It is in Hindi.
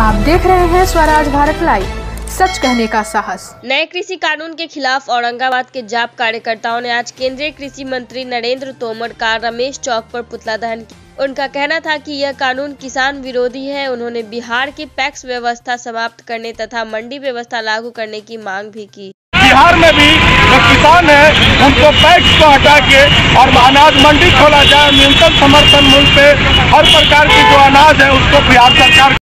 आप देख रहे हैं स्वराज भारत लाइव, सच कहने का साहस। नए कृषि कानून के खिलाफ औरंगाबाद के जाप कार्यकर्ताओं ने आज केंद्रीय कृषि मंत्री नरेंद्र तोमर का रमेश चौक पर पुतला दहन किया। उनका कहना था कि यह कानून किसान विरोधी है। उन्होंने बिहार की पैक्स व्यवस्था समाप्त करने तथा मंडी व्यवस्था लागू करने की मांग भी की। बिहार में भी जो किसान है उनको पैक्स को हटा के और अनाज मंडी खोला जाए, न्यूनतम समर्थन मूल्य पे हर प्रकार की जो अनाज है उसको बिहार सरकार